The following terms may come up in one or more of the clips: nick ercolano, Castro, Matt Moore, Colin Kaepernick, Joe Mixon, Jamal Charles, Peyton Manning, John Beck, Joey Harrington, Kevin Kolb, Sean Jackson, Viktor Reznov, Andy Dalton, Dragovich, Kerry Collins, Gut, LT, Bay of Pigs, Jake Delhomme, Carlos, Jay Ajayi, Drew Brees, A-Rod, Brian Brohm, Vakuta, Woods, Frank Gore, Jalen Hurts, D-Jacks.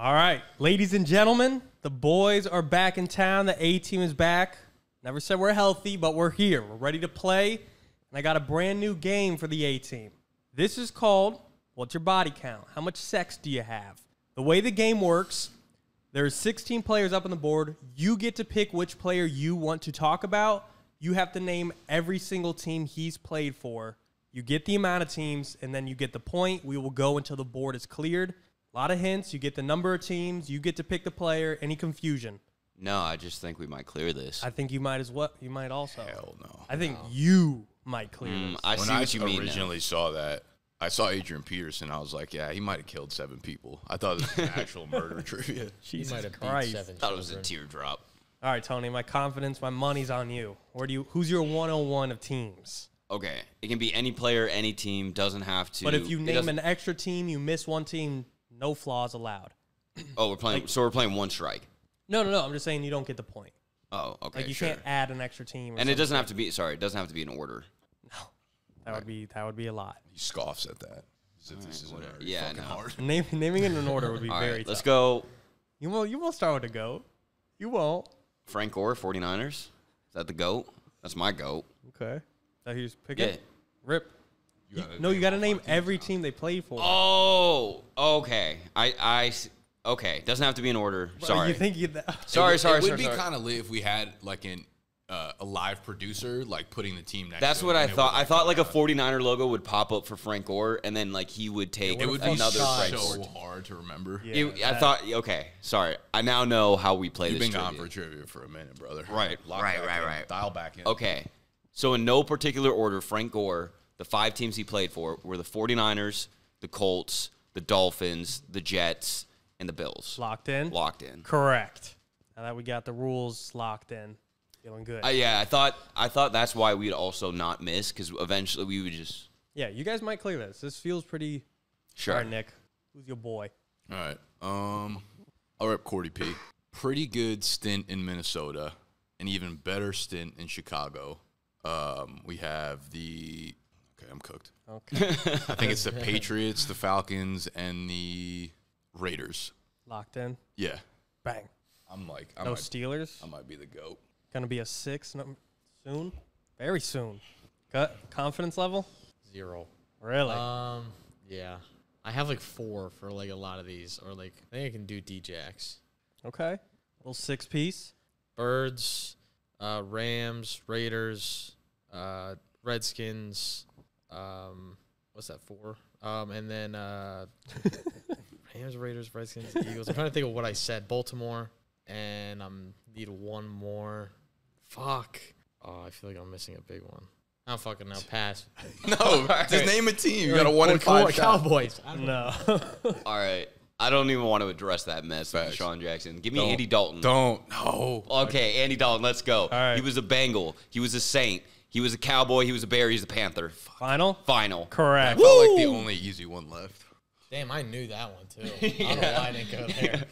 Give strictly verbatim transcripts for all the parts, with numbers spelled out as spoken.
All right, ladies and gentlemen, the boys are back in town. The A-team is back. Never said we're healthy, but we're here. We're ready to play, and I got a brand new game for the A-team. This is called, what's your body count? How much sex do you have? The way the game works, there's sixteen players up on the board. You get to pick which player you want to talk about. You have to name every single team he's played for. You get the amount of teams, and then you get the point. We will go until the board is cleared. A lot of hints. You get the number of teams. You get to pick the player. Any confusion? No, I just think we might clear this. I think you might as well. You might also. Hell no. I think no. you might clear mm, this. I when see I what you mean originally now. saw that, I saw Adrian Peterson. I was like, yeah, he might have killed seven people. I thought it was an actual murder trivia. Jesus he Christ. Seven I thought it was a teardrop. All right, Tony, my confidence, my money's on you. Where do you? Who's your one oh one of teams? Okay, it can be any player, any team, doesn't have to. But if you name an extra team, you miss one team, no flaws allowed. Oh, we're playing, like, so we're playing one strike. No, no, no, I'm just saying you don't get the point. Oh, okay, Like, you sure. can't add an extra team. Or and it doesn't have to be, sorry, it doesn't have to be in order. No, that, right. would, be, that would be a lot. He scoffs at that. As if this right, is yeah, no. hard. Name, naming it in order would be All very right, tough. Let's go. You won't, you won't start with a GOAT. You won't. Frank Gore, 49ers. Is that the GOAT? That's my GOAT. Okay. That he was picking? Yeah. Rip. You you, no, you got to name every now. team they played for. Oh, okay. I, I, okay. Doesn't have to be in order. Bro, sorry. You think you? Sorry, it, sorry, It sorry, would sorry, be kind of lit if we had like an uh, a live producer like putting the team next. That's to what I thought. I thought like out. a 49er logo would pop up for Frank Gore, and then like he would take. It would be another so sport. hard to remember. Yeah, it, I thought. Okay, sorry. I now know how we play. You've this been trivia. gone for trivia for a minute, brother. Right, Lock right, right, in. right. Dial back in. Okay. So in no particular order, Frank Gore, the five teams he played for were the 49ers, the Colts, the Dolphins, the Jets, and the Bills. Locked in? Locked in. Correct. Now that we got the rules locked in, feeling good. Uh, yeah, I thought I thought that's why we'd also not miss, because eventually we would just... Yeah, you guys might clear this. This feels pretty... Sure. All right, Nick. Who's your boy? All right. Um, I'll rep Cory P. Pretty good stint in Minnesota. An even better stint in Chicago. Um, we have the, okay, I'm cooked. Okay. I think it's the Patriots, the Falcons, and the Raiders. Locked in? Yeah. Bang. I'm like, I no might, Steelers? I might be the GOAT. Going to be a six number soon? Very soon. Cut. Confidence level? Zero. Really? Um, yeah. I have like four for like a lot of these, or like, I think I can do D-Jacks. Okay. A little six piece. Birds. Uh, Rams, Raiders, uh, Redskins. Um, what's that for? Um, and then uh, Rams, Raiders, Redskins, Eagles. I'm trying to think of what I said. Baltimore, and I um, need one more. Fuck. Oh, I feel like I'm missing a big one. I don't fucking know. Pass. No, right. Just name a team. You got a one in five. Cowboys. I don't know. All right. I don't even want to address that mess with Sean Jackson. Give me don't, Andy Dalton. Don't. No. Okay, Andy Dalton, let's go. All right. He was a Bengal. He was a Saint. He was a Cowboy. He was a Bear. He's a Panther. Final? Final. Correct. I felt like the only easy one left. Damn, I knew that one, too. yeah. I don't know why I didn't go there. Yeah.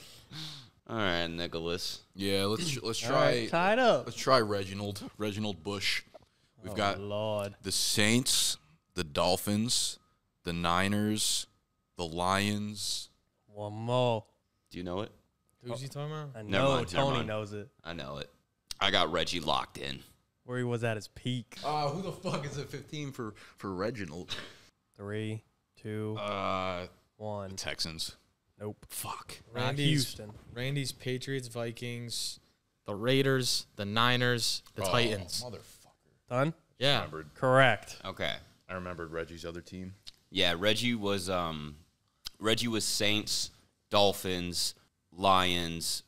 All right, Nicholas. Yeah, let's let's try. Right, tied up. Let's try Reginald. Reginald Bush. We've oh, got Lord. the Saints, the Dolphins, the Niners, the Lions. One more. Do you know it? Who's he talking about? I know. Tony knows it. I know it. I got Reggie locked in. Where he was at his peak. Oh, uh, who the fuck is at fifteen for, for Reginald? Three, two, uh, one. The Texans. Nope. Fuck. Randy's, Houston. Randy's Patriots, Vikings, the Raiders, the Niners, the oh, Titans. Motherfucker. Done? Yeah. Remembered. Correct. Okay. I remembered Reggie's other team. Yeah, Reggie was... um. Reggie was Saints, Dolphins, Lions.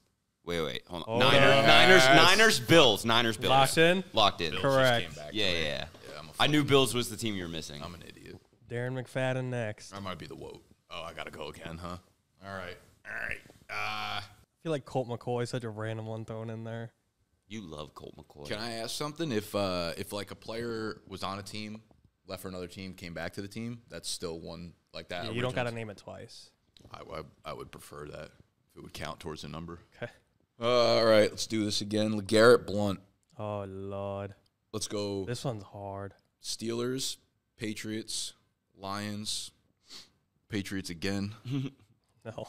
Wait, wait, hold on. Oh, Niners, yes. Niners, Niners, Bills, Niners, Bills. Locked in? Locked in. Bills Correct. Just came back yeah, yeah, yeah. yeah I knew Bills was the team you were missing. I'm an idiot. Darren McFadden next. I might be the woke. Oh, I got to go again, huh? All right. All right. Uh, I feel like Colt McCoy is such a random one thrown in there. You love Colt McCoy. Can I ask something? If, uh, if like, a player was on a team, left for another team, came back to the team, that's still one like that. Yeah, you don't got to name it twice. I, I, I would prefer that if it would count towards the number. Okay. Uh, all right, let's do this again. LeGarrette Blount. Oh, Lord. Let's go. This one's hard. Steelers, Patriots, Lions, Patriots again. no.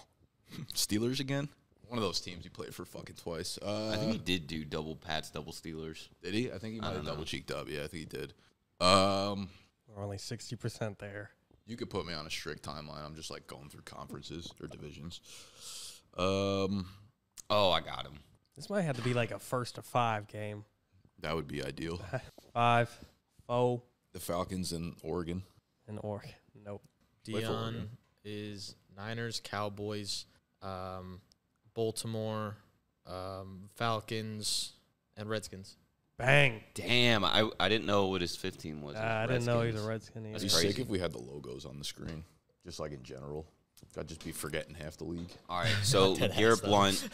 Steelers again? One of those teams he played for fucking twice. Uh, I think he did do double Pats, double Steelers. Did he? I think he might have double cheeked up. Yeah, I think he did. Um, We're only sixty percent there. You could put me on a strict timeline. I'm just, like, going through conferences or divisions. Um, Oh, I got him. This might have to be, like, a first to five game. That would be ideal. five. Oh. The Falcons and Oregon. And Oregon. Nope. Dion is Niners, Cowboys, um, Baltimore, um, Falcons, and Redskins. Bang. Damn. I, I didn't know what his fifteen was. Uh, I Redskins. didn't know he was a Redskin either. That's It'd be crazy. sick if we had the logos on the screen, just like in general. I'd just be forgetting half the league. All right. So LeGarrette Blount,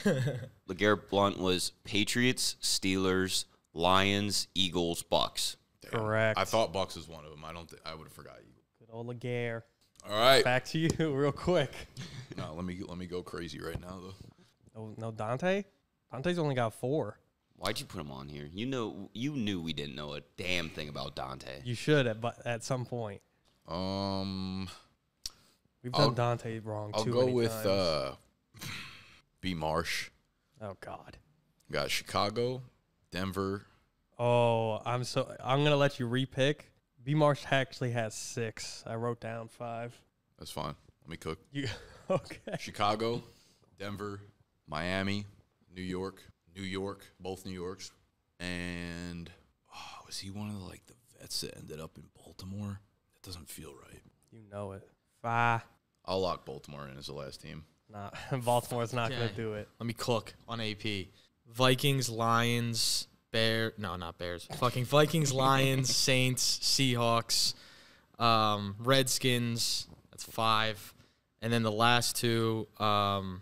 LeGarrette Blount was Patriots, Steelers, Lions, Eagles, Bucks. Damn. Correct. I thought Bucks was one of them. I don't. Th I would have forgot you. Good old LeGarrette. All right. Back to you, real quick. No, let me let me go crazy right now though. No, no, Daunte. Daunte's only got four. Why'd you put him on here? You know, you knew we didn't know a damn thing about Daunte. You should, at but at some point. Um, we've done I'll, Daunte wrong. I'll too go many with times. uh, B-Marsh. Oh God. We got Chicago, Denver. Oh, I'm so I'm gonna let you repick. B-Marsh actually has six. I wrote down five. That's fine. Let me cook. You, okay. Chicago, Denver, Miami, New York, New York, both New Yorks. And oh, was he one of the, like, the vets that ended up in Baltimore? That doesn't feel right. You know it. Five. I'll lock Baltimore in as the last team. Nah, Baltimore's not okay. going to do it. Let me cook on A P. Vikings, Lions... Bear, no, not Bears. Fucking Vikings, Lions, Saints, Seahawks, um, Redskins. That's five. And then the last two um,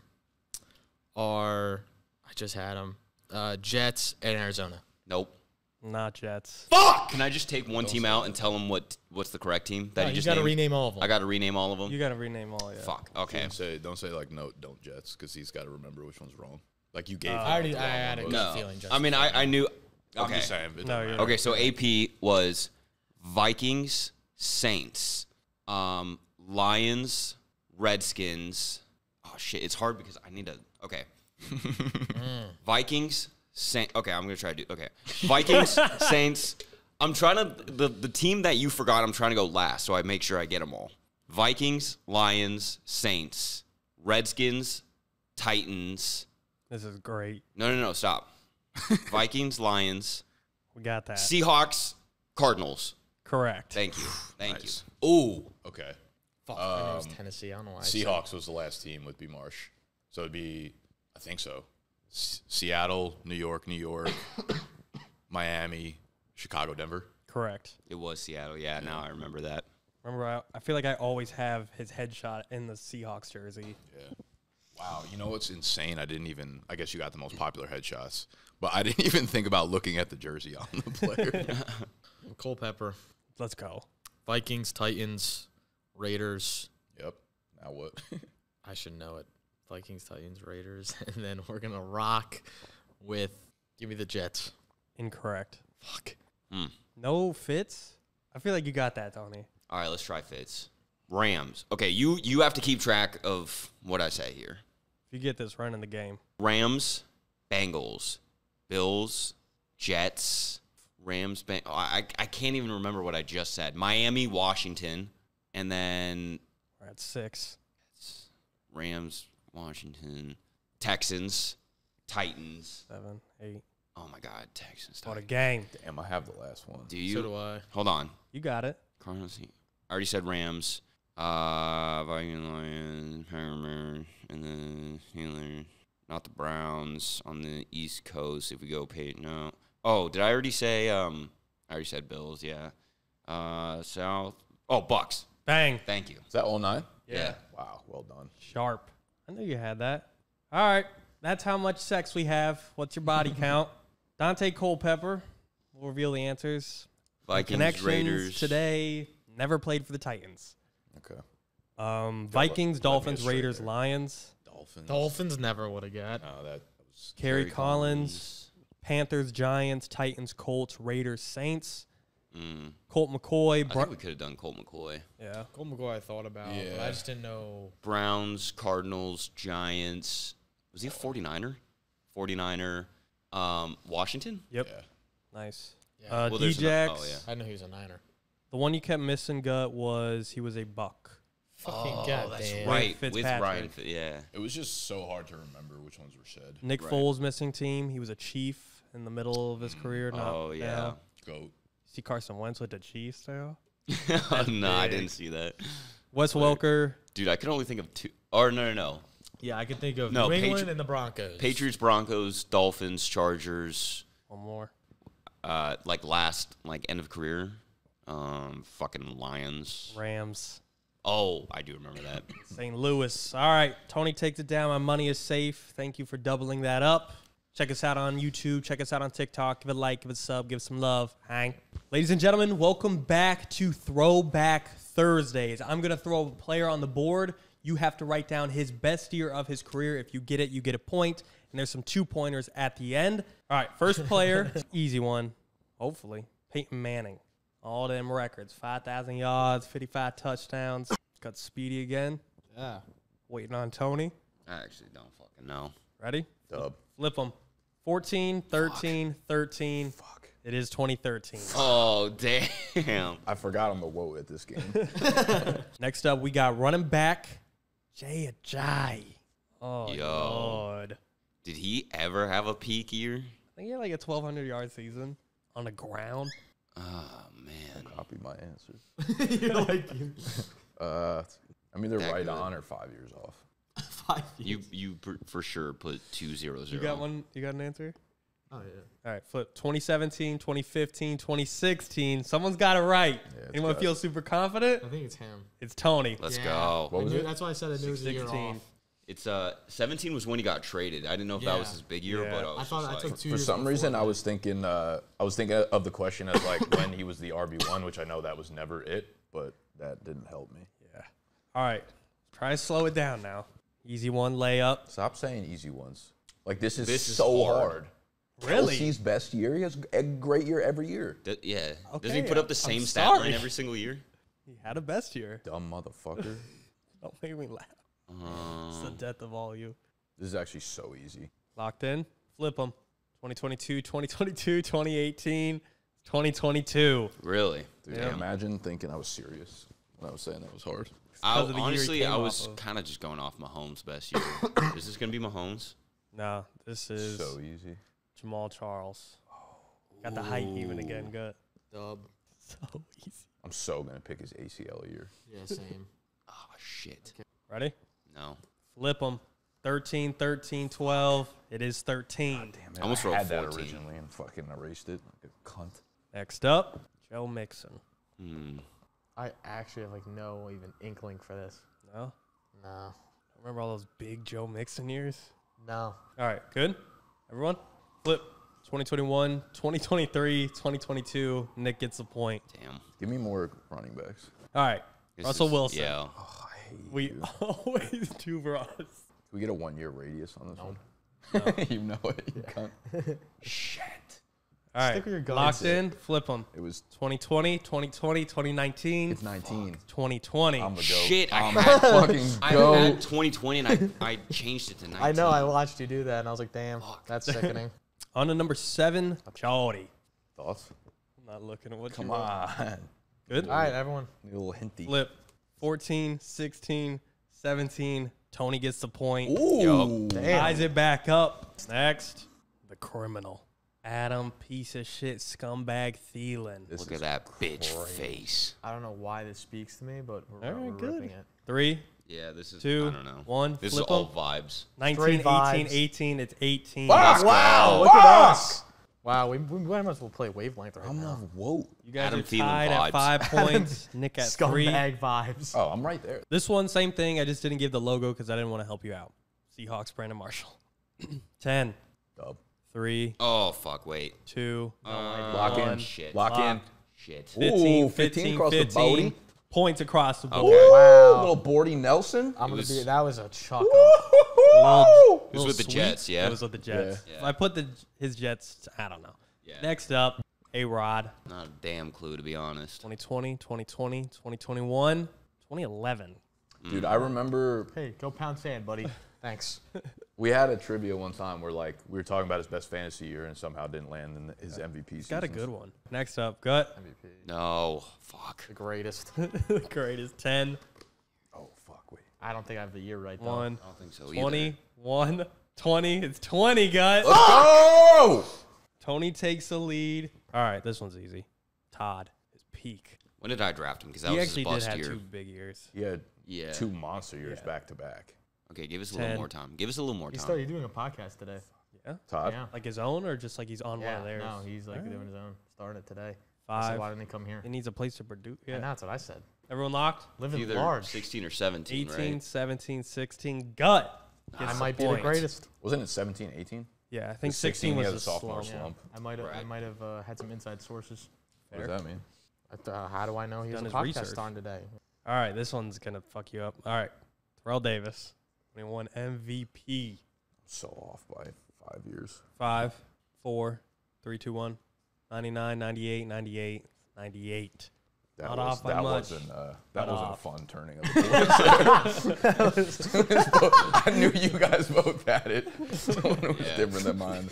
are, I just had them, uh, Jets and Arizona. Nope. Not Jets. Fuck! Can I just take one team out and tell them what, what's the correct team? That no, you just got to rename all of them. I got to rename all of them? You got to rename all of them. Fuck, okay. Don't say, don't say, like, no, don't Jets, because he's got to remember which one's wrong. Like, you gave uh, him. I already I had a good no. feeling. Justin I mean, I, I knew. Okay. I'm just saying. No, okay, so A P was Vikings, Saints, um, Lions, Redskins. Oh, shit. It's hard because I need to. Okay. mm. Vikings, Saints. Okay, I'm going to try to do. Okay. Vikings, Saints. I'm trying to. The, the team that you forgot, I'm trying to go last, so I make sure I get them all. Vikings, Lions, Saints, Redskins, Titans. This is great. No, no, no, stop. Vikings, Lions. We got that. Seahawks, Cardinals. Correct. Thank you. Thank nice. you. Ooh. Okay. Fuck, um, I was Tennessee. I don't know why. Seahawks was the last team with B-Marsh. So it'd be, I think so, S Seattle, New York, New York, Miami, Chicago, Denver. Correct. It was Seattle. Yeah, yeah. Now I remember that. Remember, I, I feel like I always have his headshot in the Seahawks jersey. Yeah. Wow, you know what's insane? I didn't even, I guess you got the most popular headshots, but I didn't even think about looking at the jersey on the player. Culpepper. Let's go. Vikings, Titans, Raiders. Yep. Now what? I should know it. Vikings, Titans, Raiders. And then we're going to rock with, give me the Jets. Incorrect. Fuck. Mm. No Fitz? I feel like you got that, Tony. All right, let's try Fitz. Rams. Okay, you, you have to keep track of what I say here. If you get this, run in the game. Rams, Bengals, Bills, Jets, Rams, Bengals. Oh, I, I can't even remember what I just said. Miami, Washington, and then... We're at six. Rams, Washington, Texans, Titans. Seven, eight. Oh, my God, Texans, Titans. What a game. Damn, I have the last one. Do you? So do I. Hold on. You got it. Cardinals. I already said Rams. Uh, Vikings, Lions, Paramount, and then Steelers. Not the Browns on the East Coast. If we go Peyton, no. Oh, did I already say? Um, I already said Bills. Yeah. Uh, South. Oh, Bucks. Bang. Thank you. Is that all nine? Yeah. yeah. Wow. Well done. Sharp. I knew you had that. All right. That's how much sex we have. What's your body count? Daunte Culpepper. We'll reveal the answers. Vikings, connections Raiders today. Never played for the Titans. Okay. Um, Vikings, let, Dolphins, let Raiders, there. Lions. Dolphins. Dolphins never would have got. No, that was Kerry Collins, Collins, Panthers, Giants, Titans, Colts, Raiders, Saints. Mm. Colt McCoy. Bro I think we could have done Colt McCoy. Yeah. Colt McCoy I thought about, yeah. but I just didn't know. Browns, Cardinals, Giants. Was he a forty-niner? forty-niner. Um, Washington? Yep. Yeah. Nice. Yeah. Uh, well, D-Jacks. Oh, yeah. I know he was a Niner. The one you kept missing, Gut, was he was a Buck. Fucking oh, goddamn. That's right. With Ryan. Yeah. It was just so hard to remember which ones were said. Nick right. Foles missing team. He was a Chief in the middle of his career. Not oh, yeah. Goat. You see Carson Wentz with the Chiefs now? oh, no, I didn't see that. Wes Wait. Welker. Dude, I could only think of two. Or no, no, no. Yeah, I can think of no, New England Patri and the Broncos. Patriots, Broncos, Dolphins, Chargers. One more. Uh, like last, like end of career. Um, fucking Lions. Rams. Oh, I do remember that. Saint Louis. All right, Tony takes it down. My money is safe. Thank you for doubling that up. Check us out on YouTube. Check us out on TikTok. Give it a like. Give it a sub. Give it some love. Hang. Ladies and gentlemen, welcome back to Throwback Thursdays. I'm going to throw a player on the board. You have to write down his best year of his career. If you get it, you get a point. And there's some two-pointers at the end. All right, first player. Easy one, hopefully. Peyton Manning. All them records, five thousand yards, fifty-five touchdowns. Got Speedy again. Yeah. Waiting on Tony. I actually don't fucking know. Ready? Dub. Flip them. fourteen, thirteen, fuck. thirteen. Fuck. It is twenty thirteen. Oh, damn. I forgot I'm a woe at this game. Next up, we got running back Jay Ajayi. Oh, Yo. God. Did he ever have a peak year? I think he had like a twelve hundred yard season on the ground. Oh, man. I copied my answer. You're like you. Uh, I mean, they're that right good. on or five years off. Five years. You, you per, for sure put two zero zero. You got one? You got an answer? Oh, yeah. All right, flip. twenty seventeen, twenty fifteen, twenty sixteen. Someone's got it right. Yeah, anyone feel it. super confident? I think it's him. It's Tony. Let's yeah. go. What was it? That's why I said I knew it was a year off. It's uh seventeen was when he got traded. I didn't know if yeah. that was his big year, yeah. but I, was I thought I like, took two for, for some reason that. I was thinking uh I was thinking of the question as like when he was the R B one, which I know that was never it, but that didn't help me. Yeah. All right, try to slow it down now. Easy one layup. Stop saying easy ones. Like this is this so is hard. hard. Really? Kelsey's best year. He has a great year every year. D yeah. Okay, doesn't he put up the same stat line every single year? He had a best year. Dumb motherfucker. Don't make me laugh. It's the death of all you. This is actually so easy. Locked in. Flip them. twenty twenty-two, twenty twenty-two, twenty eighteen, twenty twenty-two. Really? Dude, yeah. Imagine thinking I was serious when I was saying that was hard. I, honestly, I was kind of just going off Mahomes' best year. Is this going to be Mahomes? No, this is so easy. Jamal Charles. Got Ooh. the height even again. Good. Dub. So easy. I'm so going to pick his A C L year. Yeah, same. Oh, shit. Okay. Ready? No. Flip them. thirteen, thirteen, twelve. It is thirteen. God damn it. I almost wrote that originally and fucking erased it. Like a cunt. Next up, Joe Mixon. Mm. I actually have like no even inkling for this. No? No. Remember all those big Joe Mixon years? No. All right, good? Everyone? Flip. twenty twenty-one, twenty twenty-three, twenty twenty-two. Nick gets the point. Damn. Give me more running backs. All right. This Russell is, Wilson. Yeah. Oh, we you. always do for us. Can we get a one-year radius on this no. one? No. You know it. You yeah. can't. Shit. All right. Stick with your guns. Locked in. Flip them. It was twenty twenty, twenty twenty, twenty nineteen. It's nineteen. Fuck. twenty twenty. I'm a goat. Shit. I'm I had, fucking goat. I had twenty twenty, and I, I changed it to nineteen. I know. I watched you do that, and I was like, damn. Fuck. That's sickening. On to number seven, Chaudy. Thoughts? I'm not looking at what Come you on. Doing. Good? All right, everyone. A little hinty. Flip. fourteen, sixteen, seventeen. Tony gets the point. Ooh, ties it back up. Next, the criminal. Adam, piece of shit, scumbag Thielen. This Look at that crazy. bitch face. I don't know why this speaks to me, but we're, right, we're good. ripping it. Three. Yeah, this is, two, I don't know. One. This is all vibes. nineteen, vibes. eighteen, eighteen. It's eighteen. Wow, wow. wow. Look Fuck. at us. Wow, we, we might as well play wavelength right I'm now. I'm whoa. You guys Adam are tied vibes. at five points. Nick at Scumbag three. Scumbag vibes. Oh, I'm right there. This one, same thing. I just didn't give the logo because I didn't want to help you out. Seahawks, Brandon Marshall. ten. Dub. three. Oh, fuck, wait. two. Uh, no, lock one. in. Shit. Lock, lock in. Shit. fifteen, Ooh, fifteen, fifteen across fifteen. The boaty. Points across the board. Okay. Wow. Little Bordy Nelson. I'm gonna be, that was a chuckle. It was with sweet. the Jets, yeah. It was with the Jets. Yeah. Yeah. If I put the his Jets, I don't know. Yeah. Next up, A-Rod. Not a damn clue, to be honest. twenty twenty, twenty twenty, twenty twenty-one, twenty eleven. Dude, I remember... Hey, go pound sand, buddy. Thanks. We had a trivia one time where, like, we were talking about his best fantasy year and somehow didn't land in his yeah. M V P season. Got a good one. Next up, Gut. M V P. No. Fuck. The greatest. The greatest. ten. Oh, fuck. Wait. I don't think I have the year right, though. one. I don't think so, twenty-one, either. twenty. It's twenty, Gut. Let's go! Tony takes the lead. All right, this one's easy. Todd. His peak. When did I draft him? Because that he was his bust year. He actually did have two big years. Yeah. Yeah. Two monster years yeah. back to back. Okay, give us a ten. Little more time. Give us a little more time. He's still, you're doing a podcast today. Yeah. Todd? Yeah. Like his own or just like he's on yeah, one of theirs? No, he's like right. doing his own. Starting it today. Five. I said, why didn't he come here? He needs a place to produce. Yeah, and that's what I said. Everyone locked? Living either large. sixteen or seventeen, eighteen, right? seventeen, sixteen. Gut. I might be the greatest. Wasn't it seventeen, eighteen? Yeah, I think sixteen, sixteen was a sophomore slump. slump. Yeah. I might have, right. I might have uh, had some inside sources. Fair. What does that mean? Uh, how do I know he has a podcast research. On today? All right, this one's going to fuck you up. All right, Terrell Davis, twenty-one M V P. I'm so off by five years. Five, four, three, two, one, ninety-nine, ninety-eight, ninety-eight, ninety-eight. That Not was, off by that much. Wasn't, uh, that Not wasn't off. Fun turning of the I knew you guys both had it. Someone was yeah. different than mine.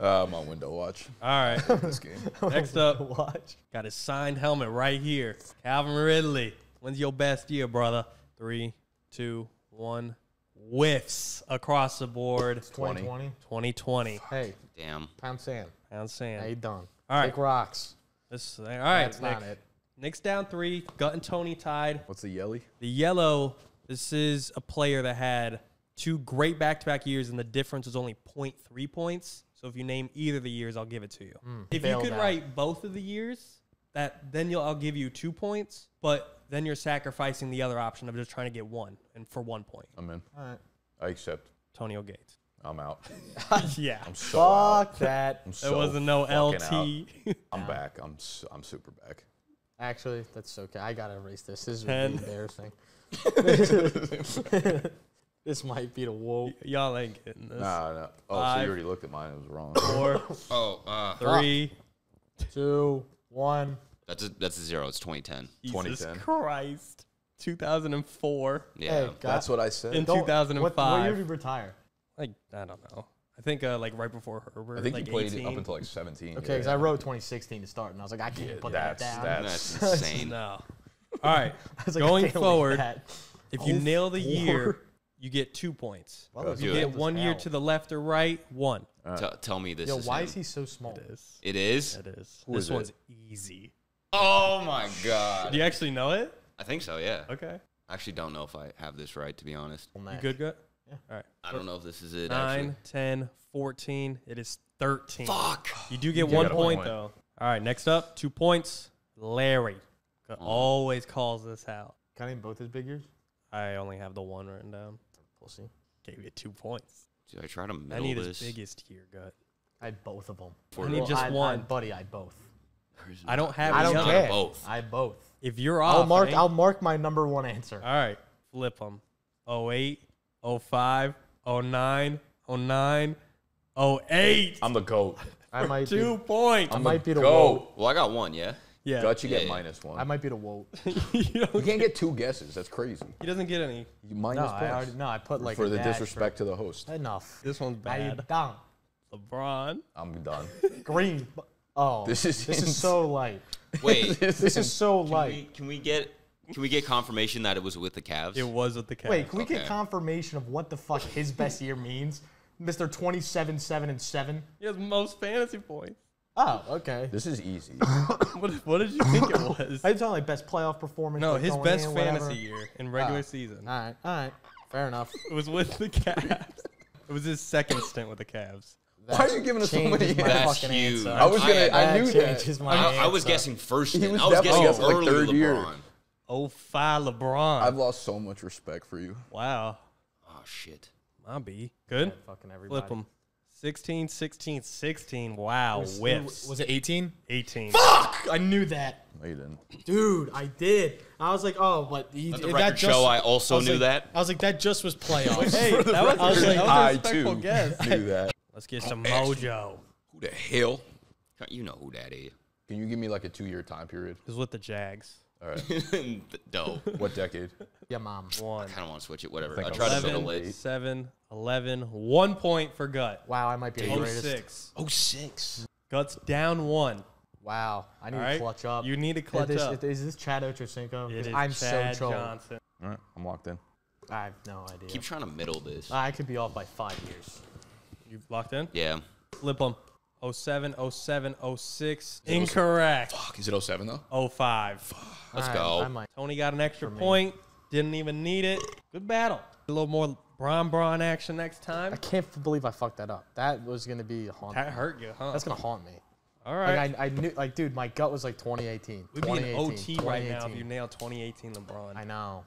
Uh, my window watch. All right. This game. Next up, watch. Got his signed helmet right here. Calvin Ridley. When's your best year, brother? Three, two, one. Whiffs across the board. twenty twenty. twenty twenty. Hey. Damn. Pound sand. Pound sand. How you done? All right. Take rocks. This all right. That's Nick. Not it. Nick's down three. Gut and Tony tied. What's the yelly? The yellow. This is a player that had two great back-to-back years, and the difference was only zero point three points. So if you name either of the years, I'll give it to you. Mm, if you could out. Write both of the years, that then you'll I'll give you two points, but... Then you're sacrificing the other option of just trying to get one and for one point. I'm in. All right. I accept. Antonio Gates. I'm out. Yeah. I'm so Fuck out. That. I'm so it wasn't no L T. Out. I'm back. I'm I'm super back. Actually, that's okay. I gotta erase this. This is really embarrassing. This might be the woke. Y'all ain't getting this. Nah, nah. Oh, Five, so you already looked at mine. It was wrong. Four. Oh. Uh, three. Two. One. That's a, that's a zero. It's twenty ten. Jesus twenty ten. Christ. two thousand four. Yeah. Hey, that's what I said. In don't, two thousand five. What, what year did you retire? Like, I don't know. I think uh, like right before Herbert. I think like you played eighteen. It up until like seventeen. Okay, because yeah. I wrote twenty sixteen to start, and I was like, I can't yeah, put that down. That's, that's insane. No. All right. Like, going forward, if you oh, nail the four. Year, you get two points. Well, if you get one year out. To the left or right, one. Uh, T tell me this. Yo, is why him. Is he so small? It is. It is? It is. Who this is one's it? Easy. Oh, my God. Do you actually know it? I think so, yeah. Okay. I actually don't know if I have this right, to be honest. You good, Gut? Yeah. All right. I don't know if this is it, nine, actually. ten, fourteen. It is thirteen. Fuck. You do get you one point, point, though. All right, next up, two points. Larry oh. always calls this out. Can I name both his big years? I only have the one written down. We'll see. Gave you two points. Dude, I try to middle this. I need this. His biggest year, Gut. I had both of them. I need well, just I, one. I, buddy, I had both. I don't have I don't care. Both. I both. If you're off, I'll mark, I'll mark my number one answer. All right. Flip them. oh eight, oh five, oh nine, oh nine, oh eight. I'm the GOAT. I might two be, points. I might be the GOAT. Well, I got one, yeah? Yeah. Gut, you yeah, get yeah. minus one. I might be the woke. you, you can't get two guesses. That's crazy. He doesn't get any. You minus no, points. I already, no, I put like for the disrespect for, to the host. Enough. This one's bad. I'm done. LeBron. I'm done. Green. Oh, this is this is so light. Wait, this is so light. Can we, can we get can we get confirmation that it was with the Cavs? It was with the Cavs. Wait, can we okay. get confirmation of what the fuck his best year means, Mister twenty-seven, seven and seven? He has most fantasy points. Oh, okay. This is easy. what, what did you think it was? I was talking like best playoff performance. No, his best in, fantasy year in regular oh. season. All right, all right, fair enough. It was with the Cavs. It was his second stint with the Cavs. That Why are you giving us so many? That's huge. I was gonna. I, I knew that. My I, I was guessing first. Was I was guessing oh, early like third LeBron. Year. Oh five, LeBron. I've lost so much respect for you. Wow. Oh shit. My B. Good. Yeah, fucking everybody. Flip them. sixteen, sixteen, sixteen. Wow. Was, whiffs. Was it eighteen? eighteen. Fuck! I knew that. No, you didn't. Dude, I did. I was like, oh, but he, the record that just, show I also I knew like, that. I was like, that just was playoffs. Hey, that was, I was like, I too guess. Knew that. Let's get some mojo. Who the hell? You know who that is. Can you give me like a two-year time period? It was with the Jags. All right. Dope. What decade? Yeah, mom. One. I kind of want to switch it. Whatever. I, I tried to middle eight. Seven, eleven, one point for Gut. Wow, I might be the greatest. oh six. oh six. Gut's down one. Wow. I need right. to clutch up. You need to clutch is this, up. Is this Chad Ochocinco? It is I'm Chad so Johnson. All right, I'm locked in. I have no idea. Keep trying to middle this. I could be off by five years. You locked in? Yeah. Flip them. oh seven, oh seven, oh six. Incorrect. Fuck, is it oh seven though? oh five. Fuck. Let's right, go. Tony got an extra point. Didn't even need it. Good battle. A little more Bron Bron action next time. I can't believe I fucked that up. That was going to be haunting. That hurt you, huh? That's going to haunt me. All right. Like, I, I knew, like, dude, my gut was like twenty eighteen. We'd be in O T right now if you nailed twenty eighteen LeBron. I know,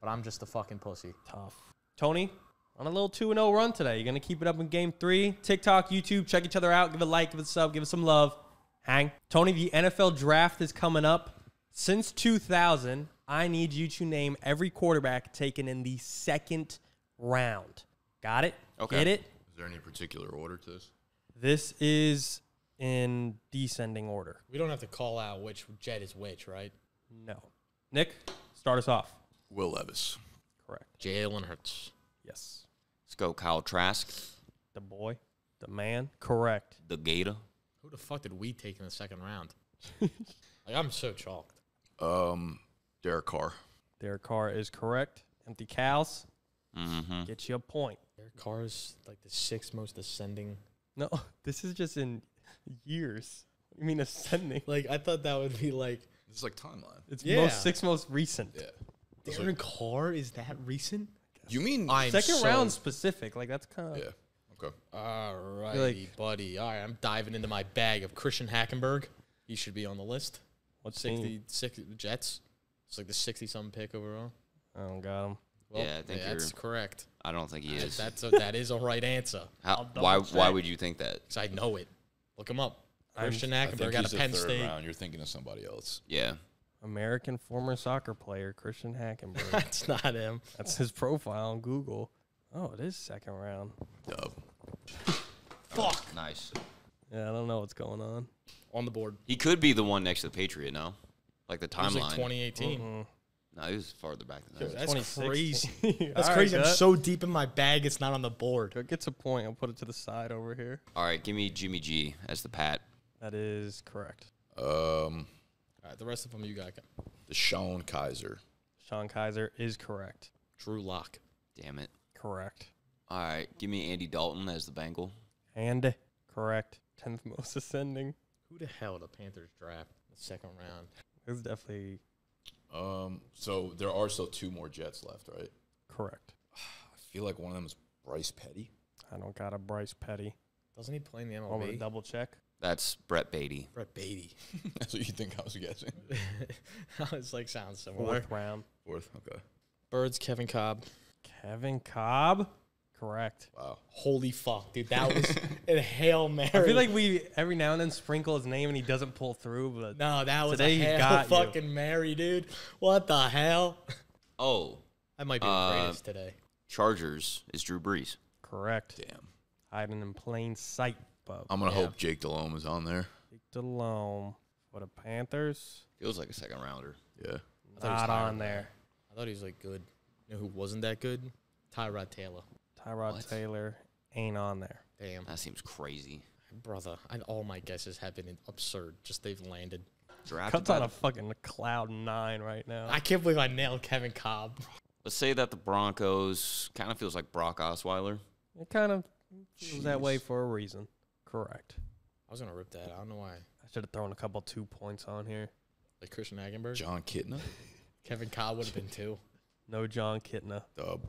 but I'm just a fucking pussy. Tough. Tony? On a little two and oh run today. You're going to keep it up in game three. TikTok, YouTube, check each other out. Give it a like, give it a sub, give it some love. Hang. Tony, the N F L draft is coming up. Since two thousand, I need you to name every quarterback taken in the second round. Got it? Okay. Get it? Is there any particular order to this? This is in descending order. We don't have to call out which jet is which, right? No. Nick, start us off. Will Levis. Correct. Jalen Hurts. Yes. Let's go, Kyle Trask. The boy. The man. Correct. The Gator. Who the fuck did we take in the second round? Like, I'm so chalked. Um, Derek Carr. Derek Carr is correct. Empty cows. Mm-hmm. Get you a point. Derek Carr is like the sixth most ascending. No, this is just in years. What do you mean ascending? Like, I thought that would be like. It's like timeline. It's yeah. most sixth most recent. Yeah. Derek like, Carr is that recent? You mean I'm second so round specific? Like, that's kind of. Yeah. Okay. All righty, like, buddy. All right. I'm diving into my bag of Christian Hackenberg. He should be on the list. What's sixty, sixty Jets? It's like the sixty-something pick overall. I don't got him. Well, yeah, I think yeah, you're, that's correct. I don't think he is. That's a, that is a right answer. How, why check. Why would you think that? Because I know it. Look him up. Christian Hackenberg out of Penn State. Round. You're thinking of somebody else. Yeah. American former soccer player Christian Hackenberg. That's not him. That's his profile on Google. Oh, it is second round. Dope. Fuck. Oh, nice. Yeah, I don't know what's going on. On the board. He could be the one next to the Patriot, no? Like the timeline. It was like twenty eighteen. Mm-hmm. No, he was farther back than that. That's crazy. That's right, crazy. Gut. I'm so deep in my bag, it's not on the board. It gets a point. I'll put it to the side over here. All right, give me Jimmy G as the Pat. That is correct. Um... All right, the rest of them you got. Deshaun Kaiser. Deshaun Kaiser is correct. Drew Lock. Damn it. Correct. All right, give me Andy Dalton as the Bengal. And correct. tenth most ascending. Who the hell the Panthers draft in the second round? It's definitely. Um. So there are still two more Jets left, right? Correct. I feel like one of them is Bryce Petty. I don't got a Bryce Petty. Doesn't he play in the M L B? Want me to double check? That's Brett Beatty. Brett Beatty. That's what you think I was guessing. I was like, sounds similar. Fourth round. Fourth, okay. Birds, Kevin Kolb. Kevin Kolb? Correct. Wow. Holy fuck, dude. That was a Hail Mary. I feel like we every now and then sprinkle his name and he doesn't pull through. But no, that was today a Hail got fucking you. Mary, dude. What the hell? Oh. That might be uh, the greatest today. Chargers is Drew Brees. Correct. Damn. Hiding in plain sight. But I'm gonna yeah. hope Jake Delhomme is on there. Jake Delhomme for the Panthers. Feels like a second rounder. Yeah, not on there. I thought he was like good. You know who wasn't that good? Tyrod Taylor. Tyrod what? Taylor ain't on there. Damn, that seems crazy, brother. And all my guesses have been absurd. Just they've landed. Cut's on a fucking cloud nine right now. I can't believe I nailed Kevin Kolb. Let's say that the Broncos kind of feels like Brock Osweiler. It kind of feels Jeez. that way for a reason. Correct. I was going to rip that. I don't know why. I should have thrown a couple two points on here. Like Christian Hackenberg? John Kitna? Kevin Kolb would have been two. No John Kitna. Dub.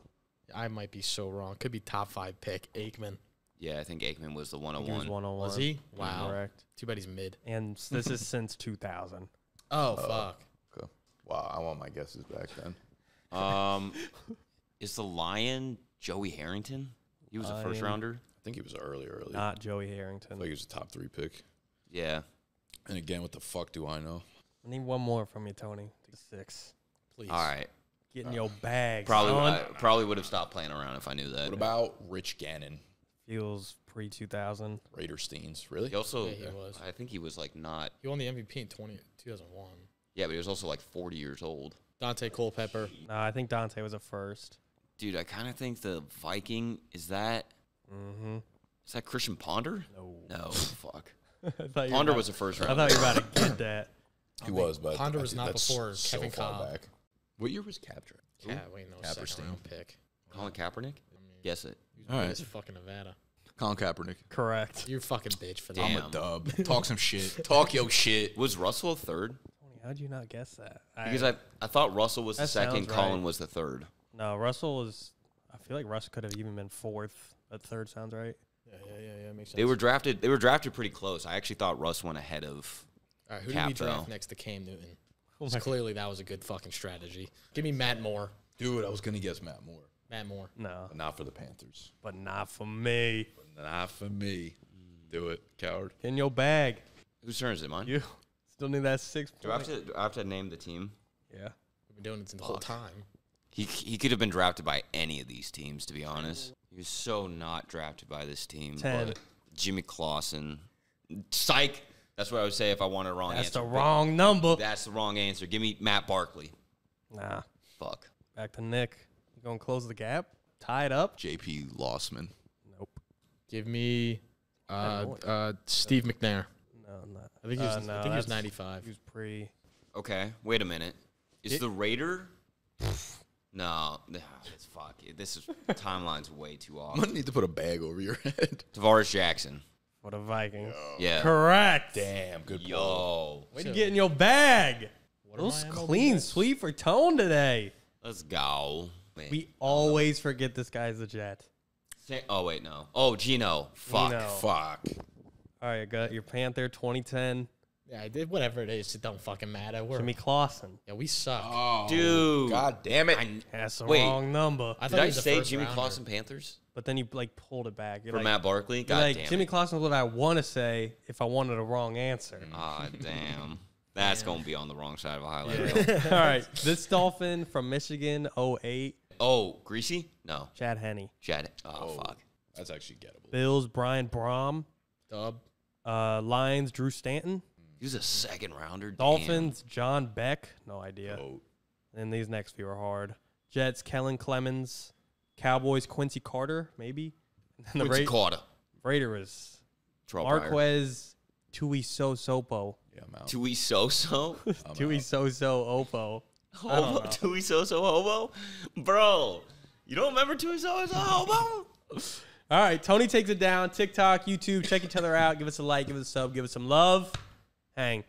I might be so wrong. Could be top five pick. Aikman. Yeah, I think Aikman was the one oh one. He was one oh one. Was he? Wow. Correct. Too bad he's mid. And this is since two thousand. Oh, fuck. Uh, cool. Wow, I want my guesses back then. Um, Is the Lion Joey Harrington? He was a first rounder. I think he was early, early. Not Joey Harrington. I think he was a top three pick. Yeah. And again, what the fuck do I know? I need one more from you, Tony. Six. Please. All right. Get in uh, your bags. Probably would, I, probably would have stopped playing around if I knew that. What about Rich Gannon? Feels pre two thousand. Radersteins, really? He also, yeah, he was. I think he was like not. He won the M V P in twenty, two thousand one. Yeah, but he was also like forty years old. Daunte Culpepper. No, I think Daunte was a first. Dude, I kind of think the Viking, is that, mm-hmm. is that Christian Ponder? No. No, fuck. Ponder was a first round. I thought you were about to get that. He was, but Ponder was not before Kevin Kolb. What year was Capture? Yeah, wait, no, second round pick. Colin Kaepernick? Guess it. All right. It's fucking Nevada. Colin Kaepernick. Correct. You're fucking bitch for that. Damn. I'm a dub. Talk some shit. Talk yo shit. Was Russell a third? How'd you not guess that? Because I, I, I thought Russell was the second, Colin right. was the third. No, Russell was, I feel like Russ could have even been fourth, but third sounds right. Yeah, yeah, yeah, yeah, makes sense. They were drafted, they were drafted pretty close. I actually thought Russ went ahead of All right, who Cap, did we draft though. next to Cam Newton? Oh clearly God. that was a good fucking strategy. Give me Matt Moore. Dude, I was going to guess Matt Moore. Matt Moore. No. But not for the Panthers. But not for me. But not for me. Do it, coward. In your bag. Whose turn is it, mine? You. Still need that six. Do I, have to, do I have to name the team? Yeah. We've been doing it since the whole time. He he could have been drafted by any of these teams, to be honest. He was so not drafted by this team. Ten. But Jimmy Clausen. Psych. That's what I would say if I wanted a wrong That's answer. That's the wrong but number. That's the wrong answer. Give me Matt Barkley. Nah. Fuck. Back to Nick. You going to close the gap? Tie it up? J P. Lossman. Nope. Give me uh, uh, Steve McNair. No, not. I think he was, uh, no, I think he was ninety-five. He was pre. Okay, wait a minute. Is it, the Raider? No, it's fuck. This is timeline's way too off. I'm gonna need to put a bag over your head. Tavares Jackson. What a Viking. Yo. Yeah. Correct. Damn. Good. Yo. Ball. Way so, to get in your bag. What Those clean sweep for Tone today. Let's go. Man. We always forget this guy's a Jet. Say, oh wait, no. Oh, Gino. Fuck. Gino. Fuck. All right, I got your Panther, twenty ten. Yeah, I did whatever it is. It don't fucking matter. We're Jimmy Clausen. Yeah, we suck. Oh, dude. God damn it. I, That's the wait, wrong number. I did I say Jimmy Clausen Panthers? But then you, like, pulled it back. You're For like, Matt Barkley? God like, damn Jimmy Clausen is what I want to say if I wanted a wrong answer. Ah, oh, damn. That's going to be on the wrong side of a highlight reel. All right. This Dolphin from Michigan, oh eight. Oh, Greasy? No. Chad Henne. Chad. Oh, oh, fuck. That's actually gettable. Bills, Brian Brom. Dub. Uh, Lions, Drew Stanton. He was a second rounder. Dolphins, damn. John Beck. No idea. Oh. And these next few are hard. Jets, Kellen Clemens. Cowboys, Quincy Carter, maybe. And the Quincy Ra Carter. Raider is Marquez Tuisosopo. Yeah, I'm out. Tuisoso? Tuisoso Opo. Obo? Tuisoso Obo? Bro, you don't remember Tuisoso Obo? All right, Tony takes it down. TikTok, YouTube, check each other out. Give us a like, give us a sub, give us some love. Hang.